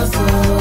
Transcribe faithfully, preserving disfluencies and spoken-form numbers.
love for.